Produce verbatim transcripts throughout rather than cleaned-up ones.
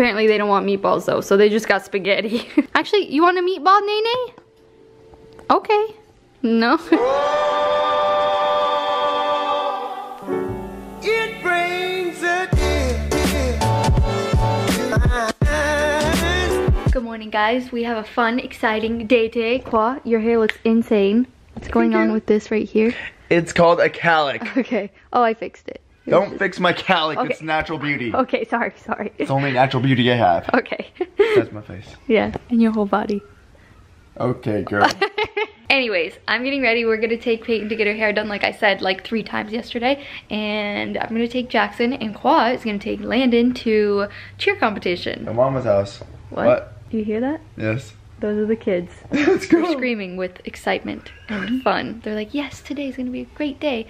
Apparently they don't want meatballs though, so they just got spaghetti. Actually, you want a meatball, Nene? Okay. No. It brings a tear. Good morning, guys. We have a fun, exciting day today. Khoa, your hair looks insane. What's going on with this right here? It's called a calic. Okay. Oh, I fixed it. Don't fix my calic, okay. It's natural beauty. Okay, sorry, sorry. It's only natural beauty I have. Okay. That's my face. Yeah, and your whole body. Okay, girl. Anyways, I'm getting ready. We're gonna take Peyton to get her hair done, like I said, like three times yesterday. And I'm gonna take Jackson, and Khoa is gonna take Landon to cheer competition. At Mama's house. What? What? Do you hear that? Yes. Those are the kids. Let's go. They're screaming with excitement and fun. They're like, yes, today's gonna be a great day.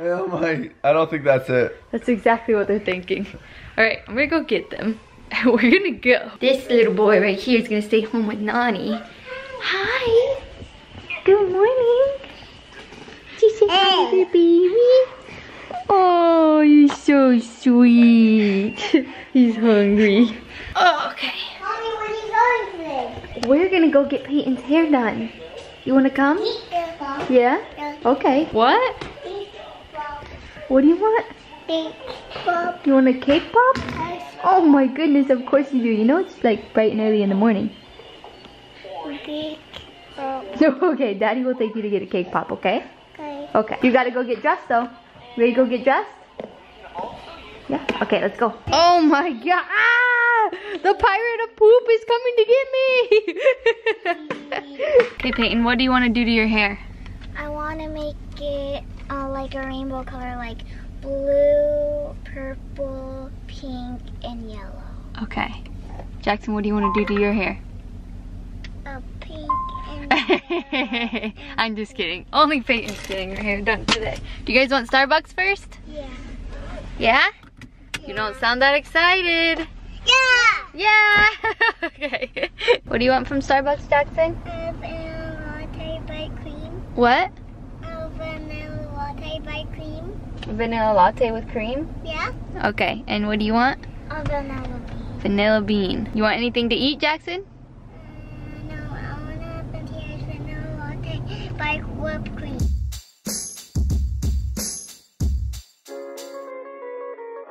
Oh my, I don't think that's it. That's exactly what they're thinking. All right, I'm gonna go get them. We're gonna go. This little boy right here is gonna stay home with Nani. Hi. Good morning. Did you say hi to the baby? Oh, you're so sweet. He's hungry. Oh, okay. Mommy, where are you going today? We're gonna go get Peyton's hair done. You wanna come? Yeah? Okay. What? What do you want? Cake pop. You want a cake pop? Oh my goodness, of course you do. You know it's like bright and early in the morning. Cake pop. No, okay, Daddy will take you to get a cake pop, okay? Okay. Okay. You gotta go get dressed though. Ready to go get dressed? Yeah? Okay, let's go. Oh my god! Ah! The pirate of poop is coming to get me! Okay, Peyton, what do you want to do to your hair? I want to make it Uh, like a rainbow color, like blue, purple, pink, and yellow. Okay. Jackson, what do you want to do to your hair? A pink and yellow. I'm just kidding. Only Peyton's getting her hair done today. Do you guys want Starbucks first? Yeah. Yeah? Yeah. You don't sound that excited. Yeah! Yeah! Okay. What do you want from Starbucks, Jackson? A vanilla latte by cream. What? A vanilla latte by cream. Vanilla latte with cream? Yeah. Okay, and what do you want? A vanilla bean. Vanilla bean. You want anything to eat, Jackson? Uh, no, I want a vanilla, vanilla latte by whipped cream.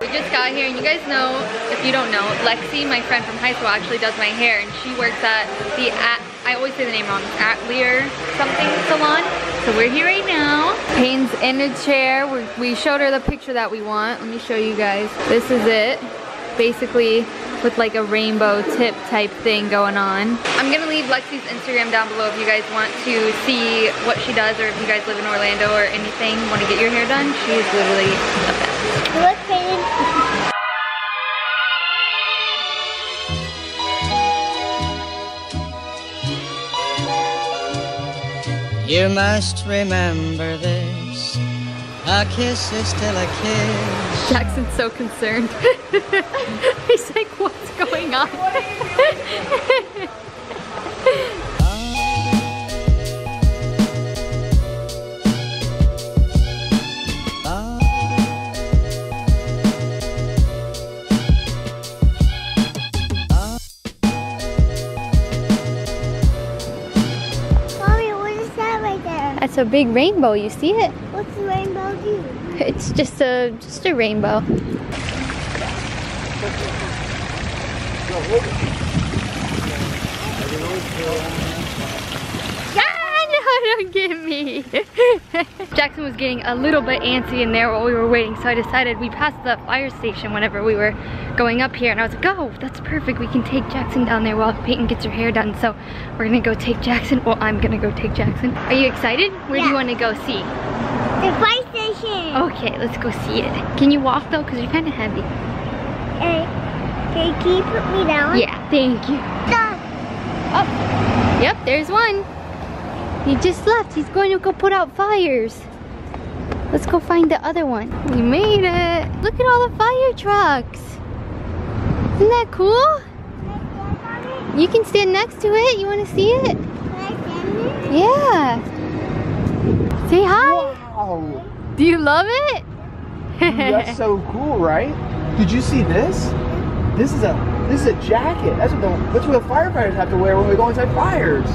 We just got here, and you guys know, if you don't know, Lexi, my friend from high school, actually does my hair, and she works at the at I always say the name wrong, at Lear something salon. So we're here right now. Peyton's in a chair. We're, we showed her the picture that we want. Let me show you guys. This is it. Basically with like a rainbow tip type thing going on. I'm gonna leave Lexi's Instagram down below if you guys want to see what she does, or if you guys live in Orlando or anything, want to get your hair done. She's literally the best. Look, Peyton. You must remember this, a kiss is still a kiss. Jackson's so concerned. He's like, what's going on? What are you doing? It's a big rainbow, you see it? What's a rainbow do? It's just a just a rainbow. Ah, no, don't get me. Jackson was getting a little bit antsy in there while we were waiting, so I decided we passed the fire station whenever we were going up here, and I was like, oh, that's perfect. We can take Jackson down there while Peyton gets her hair done. So we're gonna go take Jackson. Well, I'm gonna go take Jackson. Are you excited? Where yeah. do you wanna go see? The fire station. Okay, let's go see it. Can you walk though? Cause you're kinda heavy. Uh, okay, can you put me down? Yeah, thank you. Stop. Oh, yep, there's one. He just left. He's going to go put out fires. Let's go find the other one. We made it. Look at all the fire trucks. Isn't that cool? You can stand next to it. You want to see it? Yeah. Say hi. Wow. Do you love it? Dude, that's so cool, right? Did you see this? This is a this is a jacket. That's what the that's what firefighters have to wear when we go inside fires.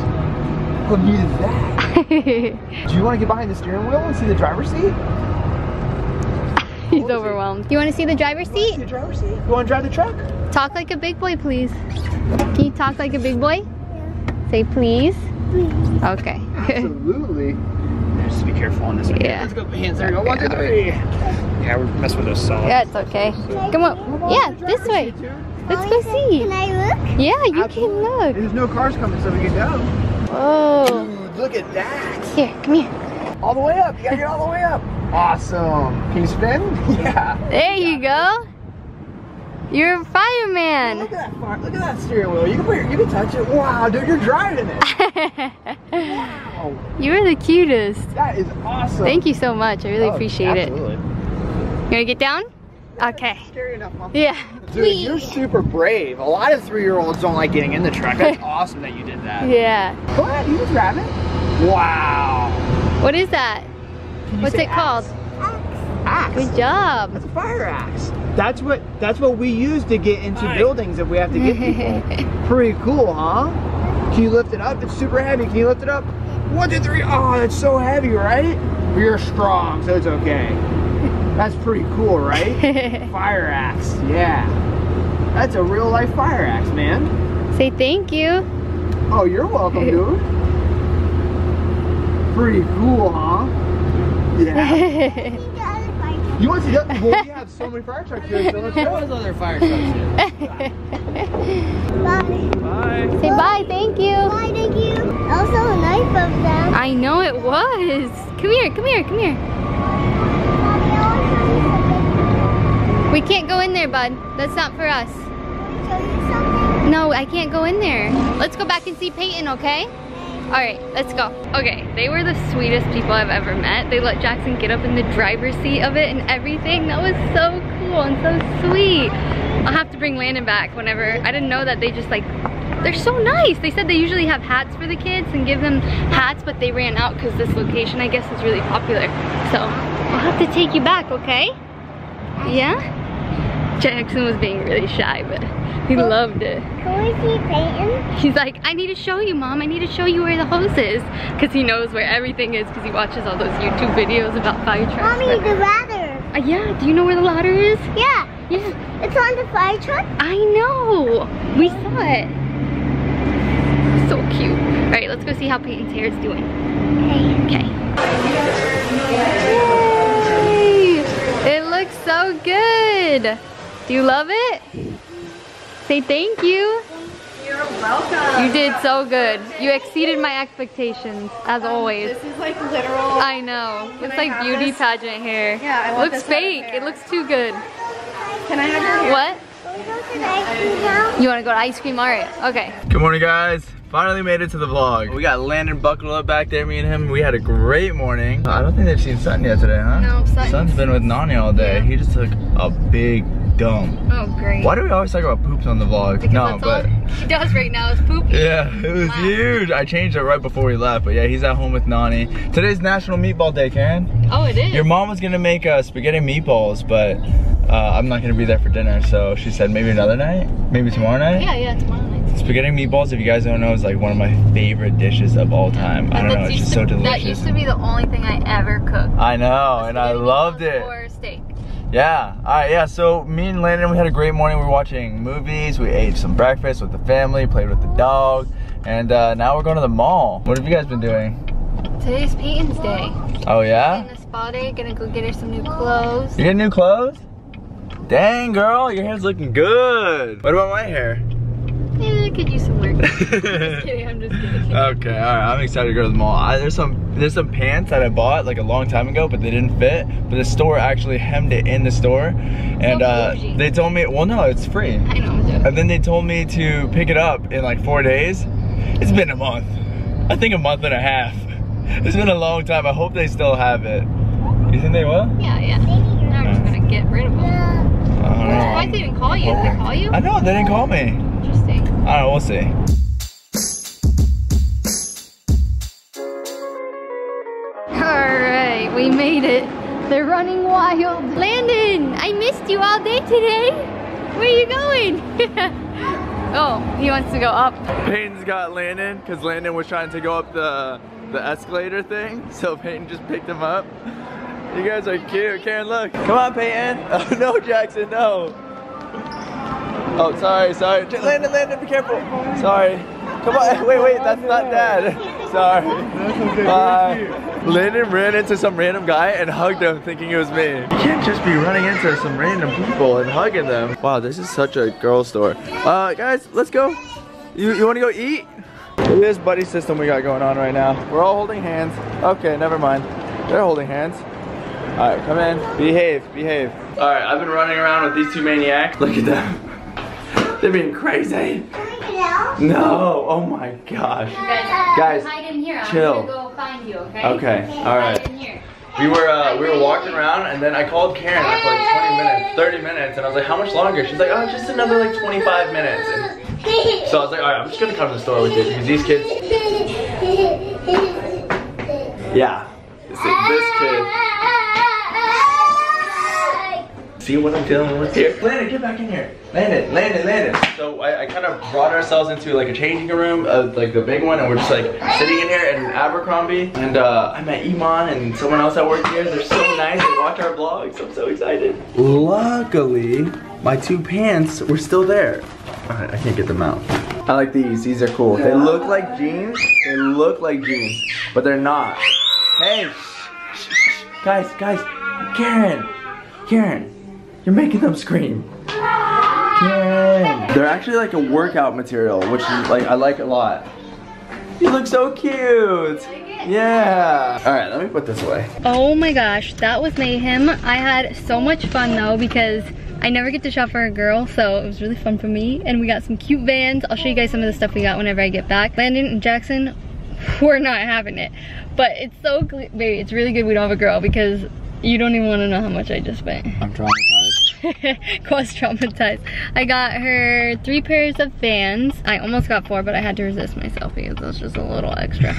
Who needed that? Do you want to get behind the steering wheel and see the driver's seat? He's overwhelmed. You want to see the driver's seat? See the driver's seat. You want to drive the truck? Talk like a big boy, please. Can you talk like a big boy? Yeah. Say please. Please. Okay. Absolutely. Just be careful on this one. Yeah. Let's go. Hands there. One, two, three. Yeah, we're messing with those solids. Yeah, it's okay. Come on. Yeah, this way. Let's go see. Can I look? Yeah, you can look. There's no cars coming, so we can go. Whoa. Dude, look at that. Here, come here. All the way up. You gotta get all the way up. Awesome. Can you spin? Yeah. There you go. You're a fireman. Look at that fire. Look at that steering wheel. You can put your, you can touch it. Wow, dude, you're driving it. Wow. You're the cutest. That is awesome. Thank you so much. I really oh, appreciate absolutely. it. You wanna get down? Okay. Scary enough, Mom. Yeah. Dude, Please. you're super brave. A lot of three-year-olds don't like getting in the truck. That's awesome that you did that. Yeah. Go ahead. You can drive it. Wow. What is that? What's it axe? called? Axe. Good job. That's a fire axe. That's what that's what we use to get into Hi. buildings if we have to get people. Pretty cool, huh? Can you lift it up? It's super heavy. Can you lift it up? One, two, three. Oh, that's so heavy, right? But you're strong, so it's okay. That's pretty cool, right? Fire axe, yeah. That's a real life fire axe, man. Say thank you. Oh, you're welcome, dude. Pretty cool, huh? Yeah. You want to see the other? Well, we have so many fire trucks here, so let's show us other fire trucks here. Bye. Bye. Say bye, thank you. Bye, thank you. Also a knife of them. I know it was. Come here, come here, come here. We can't go in there, bud. That's not for us. No, I can't go in there. Let's go back and see Peyton, okay? All right, let's go. Okay, they were the sweetest people I've ever met. They let Jackson get up in the driver's seat of it and everything. That was so cool and so sweet. I'll have to bring Landon back whenever. I didn't know that they just like, they're so nice. They said they usually have hats for the kids and give them hats, but they ran out because this location, I guess, is really popular. So I'll have to take you back, okay? Yeah? Jackson was being really shy, but he well, loved it. Can we see Peyton? He's like, I need to show you, Mom. I need to show you where the hose is. Because he knows where everything is because he watches all those YouTube videos about fire trucks. Mommy, but... the ladder. Uh, yeah, do you know where the ladder is? Yeah. Yeah. It's on the fire truck? I know. We saw it. So cute. All right, let's go see how Peyton's hair is doing. Okay. Okay. Yay. It looks so good. Do you love it? Say thank you. You're welcome. You did so good. You exceeded my expectations, as um, always. This is like literal. I know. Can it's I like beauty this? pageant hair. Yeah, I want looks this fake. It looks too good. Can I have your hair? What? Can we go to the ice cream now? You want to go to ice cream? All right. Okay. Good morning, guys. Finally made it to the vlog. We got Landon buckled up back there, me and him. We had a great morning. I don't think they've seen Sutton yet today, huh? No, Sutton. Sutton's been with Nani all day. Yeah. He just took a big dump. Oh, great. Why do we always talk about poops on the vlog? Because no, that's but all he does right now is poop. Yeah, it was wow. huge. I changed it right before we left, but yeah, he's at home with Nani. Today's National Meatball Day, Keren. Oh, it is. Your mom was gonna make uh, spaghetti meatballs, but uh, I'm not gonna be there for dinner, so she said maybe another night? Maybe tomorrow night? Yeah, yeah, tomorrow night. Spaghetti meatballs, if you guys don't know, is like one of my favorite dishes of all time. But I don't know, it's just to, so delicious. That used to be the only thing I ever cooked. I know, and I loved it. Or steak. Yeah, all right, yeah, so me and Landon, we had a great morning. We were watching movies, we ate some breakfast with the family, played with the dog, and uh, now we're going to the mall. What have you guys been doing? Today's Peyton's day. Oh, yeah? She's in the spa day, gonna go get her some new clothes. You getting new clothes? Dang, girl, your hair's looking good. What about my hair? Yeah, I could use some work. I'm just kidding, I'm just kidding. Okay, alright, I'm excited to go to the mall. I, there's some there's some pants that I bought like a long time ago, but they didn't fit. But the store actually hemmed it in the store. And so uh, they told me, well no, it's free. I know, I'm joking. And then they told me to pick it up in like four days. It's been a month. I think a month and a half. It's been a long time. I hope they still have it. You think they will? Yeah, yeah. Now we're just gonna get rid of them. Right. Why did they even call you? Did they call you? I know, they didn't call me. Interesting. Alright, we'll see. Alright, we made it. They're running wild. Landon, I missed you all day today. Where are you going? Oh, he wants to go up. Peyton's got Landon, because Landon was trying to go up the, the escalator thing, so Peyton just picked him up. You guys are cute. Keren, look. Come on, Peyton. Oh, no, Jackson, no. Oh, sorry, sorry. Landon, Landon, be careful. Sorry. Come on. Wait, wait, that's not Dad. Sorry. Uh, Landon ran into some random guy and hugged him thinking it was me. You can't just be running into some random people and hugging them. Wow, this is such a girl store. Uh, guys, let's go. You, you want to go eat? Look at this buddy system we got going on right now. We're all holding hands. Okay, never mind. They're holding hands. All right, come in. Behave, behave. All right, I've been running around with these two maniacs. Look at them. They're being crazy. No. No. Oh my gosh. You guys, guys hide in here. Chill. I'm gonna go find you. Okay. Okay. okay. All right. We were uh, we were walking around, and then I called Keren after like twenty minutes, thirty minutes, and I was like, "How much longer?" She's like, "Oh, just another like twenty-five minutes." And so I was like, "All right, I'm just gonna come to the store with you because these kids." Yeah. This, this kid. See what I'm dealing with here? Landon, get back in here. Landon, Landon, Landon. So I, I kind of brought ourselves into like a changing room, uh, like the big one, and we're just like sitting in here in Abercrombie. And uh, I met Iman and someone else that worked here. They're so nice. They watch our vlogs. I'm so excited. Luckily, my two pants were still there. Alright, I can't get them out. I like these. These are cool. They look like jeans. They look like jeans, but they're not. Hey, guys, guys, Keren, Keren. You're making them scream. Keren. They're actually like a workout material, which is like I like a lot. You look so cute. Yeah. All right, let me put this away. Oh my gosh, that was mayhem. I had so much fun though because I never get to shop for a girl, so it was really fun for me. And we got some cute Vans. I'll show you guys some of the stuff we got whenever I get back. Landon and Jackson, we're not having it. But it's so, baby, it's really good we don't have a girl because you don't even want to know how much I just spent. I'm traumatized. Khoa's traumatized. I got her three pairs of Vans. I almost got four, but I had to resist myself because it was just a little extra.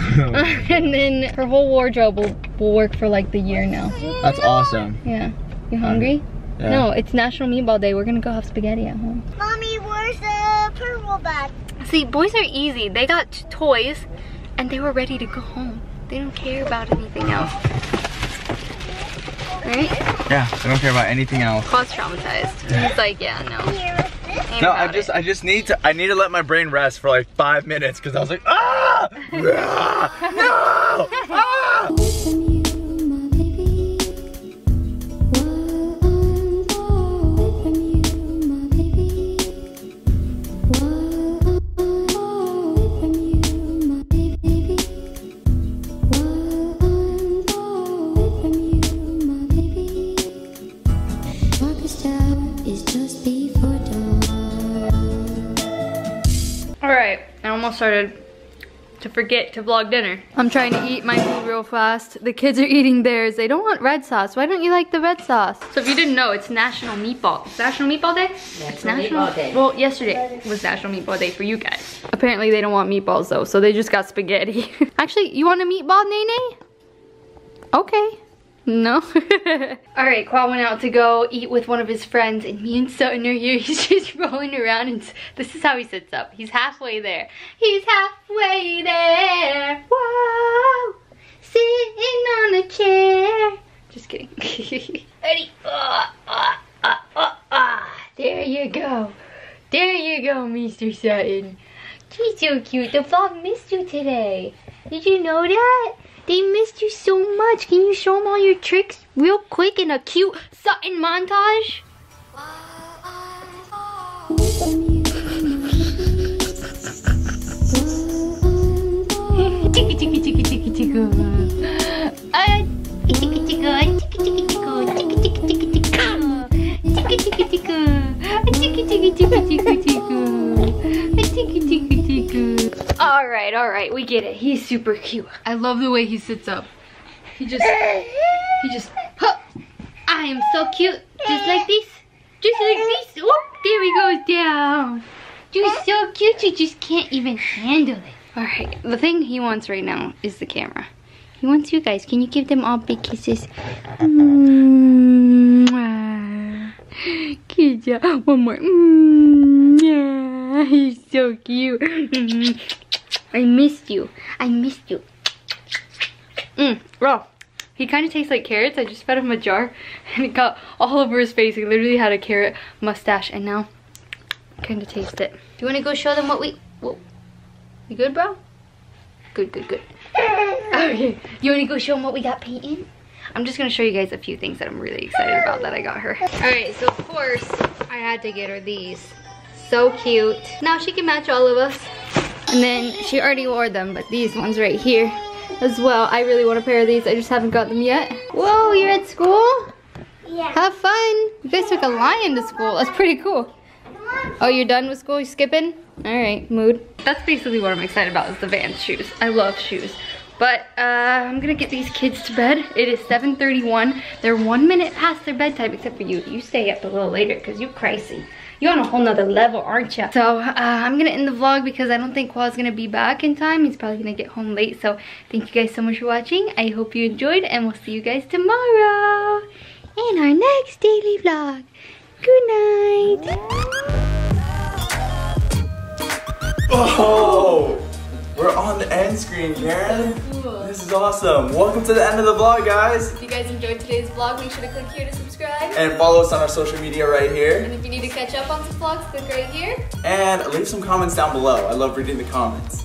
And then her whole wardrobe will, will work for like the year now. That's awesome. Yeah. You hungry? Um, yeah. No, it's National Meatball Day. We're going to go have spaghetti at home. Mommy, where's the purple bag? See, boys are easy. They got toys and they were ready to go home. They don't care about anything else. Right? Yeah, I don't care about anything else. Khoa's traumatized. Yeah. He's like, yeah, no. Ain't no, I just, it. I just need to, I need to let my brain rest for like five minutes because I was like, ah, ah no, ah. Started to forget to vlog dinner. I'm trying to eat my food real fast. The kids are eating theirs. They don't want red sauce. Why don't you like the red sauce? So if you didn't know, it's National Meatball. It's National Meatball Day? National it's National Meatball Day. Well, yesterday was National Meatball Day for you guys. Apparently they don't want meatballs though, so they just got spaghetti. Actually, you want a meatball, Nene? Okay. No. All right, Khoa went out to go eat with one of his friends, and me and Sutton are here. He's just rolling around, and this is how he sits up. He's halfway there. He's halfway there. Whoa, sitting on a chair. Just kidding. Ready? Oh, oh, oh, oh, oh. There you go. There you go, Mister Sutton. She's so cute. The vlog missed you today. Did you know that? They missed you so much. Can you show them all your tricks real quick in a cute Sutton montage? Chicka chicka chicka chicka chicka. Chicka chicka chicka chicka chicka chicka. Chicka chicka chicka chicka chicka. Chicka chicka chicka. All right, all right, we get it. He's super cute. I love the way he sits up. He just, he just, huh. I am so cute. Just like this, just like this. Oh, there he goes down. You're so cute, you just can't even handle it. All right, the thing he wants right now is the camera. He wants you guys. Can you give them all big kisses? Mm-hmm. Good job. One more. Mm, yeah, he's so cute. Mm. I missed you. I missed you. Mmm, raw. He kind of tastes like carrots. I just fed him a jar and it got all over his face. He literally had a carrot mustache and now kind of taste it. Do you want to go show them what we... Whoa. You good, bro? Good, good, good. Okay. You want to go show them what we got, Peyton? I'm just going to show you guys a few things that I'm really excited about that I got her. Alright, so of course, I had to get her these. So cute. Now she can match all of us. And then she already wore them, but these ones right here as well. I really want a pair of these. I just haven't got them yet. Whoa, you're at school? Yeah. Have fun. You guys took a lion to school. That's pretty cool. Oh, you're done with school? You're skipping? Alright, mood. That's basically what I'm excited about is the Vans shoes. I love shoes. But uh, I'm going to get these kids to bed. It is seven thirty-one. They're one minute past their bedtime, except for you. You stay up a little later because you're crazy. You're on a whole nother level, aren't you? So uh, I'm going to end the vlog because I don't think Khoa's going to be back in time. He's probably going to get home late. So thank you guys so much for watching. I hope you enjoyed and we'll see you guys tomorrow in our next daily vlog. Good night. Oh! We're on the end screen, Keren. So cool. This is awesome. Welcome to the end of the vlog, guys. If you guys enjoyed today's vlog, make sure to click here to subscribe. And follow us on our social media right here. And if you need to catch up on some vlogs, click right here. And leave some comments down below. I love reading the comments.